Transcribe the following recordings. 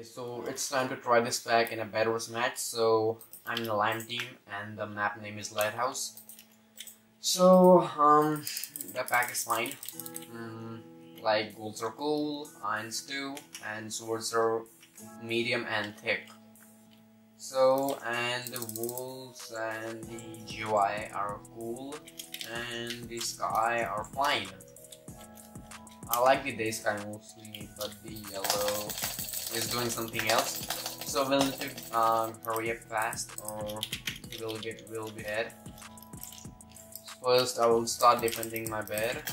Okay, so it's time to try this pack in a Bedwars match. So I'm in a LAN team and the map name is Lighthouse. So the pack is fine. Like golds are cool, irons too, and swords are medium and thick. So, and the wolves and the GUI are cool and the sky are fine. I like the day sky mostly, but the yellow is doing something else, so we'll need to hurry up fast or we'll be dead. First I will start defending my bed.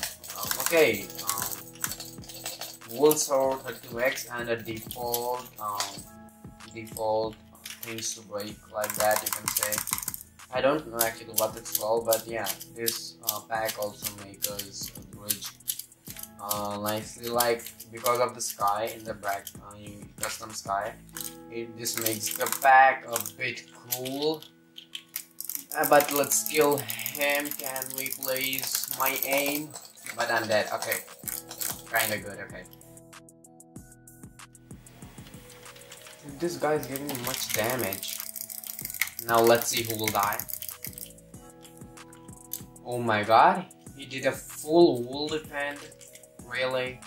Wolves are 32x and a default things to break like that, you can say. I don't know actually what it's called, but yeah, this pack also makes us a bridge nicely, like because of the sky in the back, custom sky, this makes the pack a bit cool. But let's kill him. Can we please? My aim, but I'm dead. Okay, kinda good. Okay, this guy is giving me much damage. Now let's see who will die. Oh my god, he did a full wall defend. Really?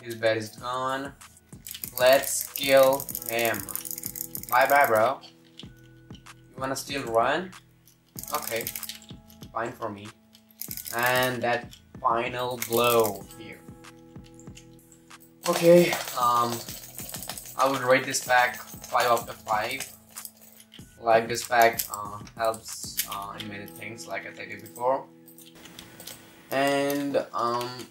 His bed is gone. Let's kill him. Bye bye, bro. You wanna still run? Okay, fine for me. And that final blow here. Okay, I would rate this pack 5 out of 5. Like this pack helps in many things, like I said it before. And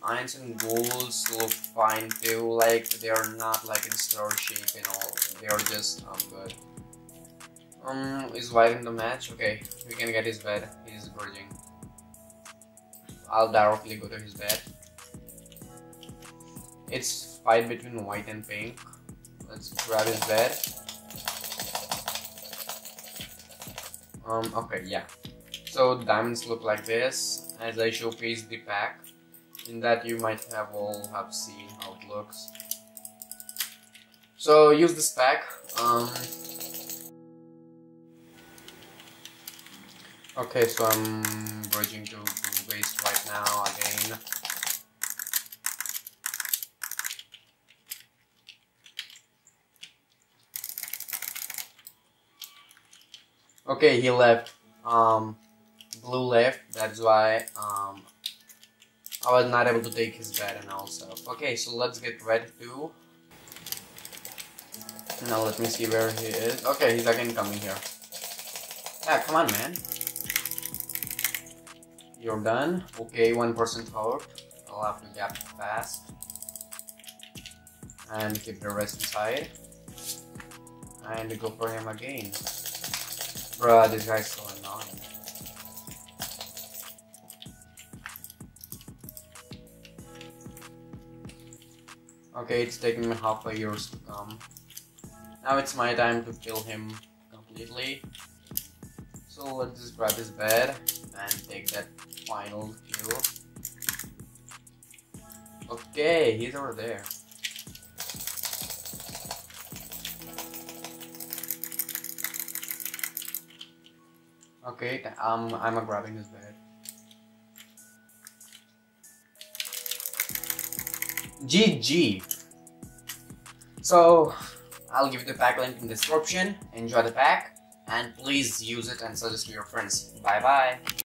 irons and golds look fine too, like they are not like in star shape and all, they are just good. Is white in the match? Okay, we can get his bed, he's bridging. I'll directly go to his bed. It's fight between white and pink. Let's grab his bed. Okay, yeah. So diamonds look like this as I showcase the pack. In that you might have all have seen how it looks. So use this pack. Okay, so I'm bridging to blue base right now again. Okay, he left. Blue left, that's why I was not able to take his bed and all stuff. Okay, so let's get red too. Now let me see where he is. Okay, he's again coming here. Yeah, come on, man. You're done. Okay, 1% out. I'll have to gap fast and keep the rest inside and go for him again. Bruh, this guy's so annoying. Okay, it's taking me half a year to come. Now it's my time to kill him completely. So let's just grab his bed and take that final kill. Okay, he's over there. Okay, I'm grabbing his bed. GG. So I'll give the pack link in the description. Enjoy the pack and please use it and suggest to your friends. Bye bye.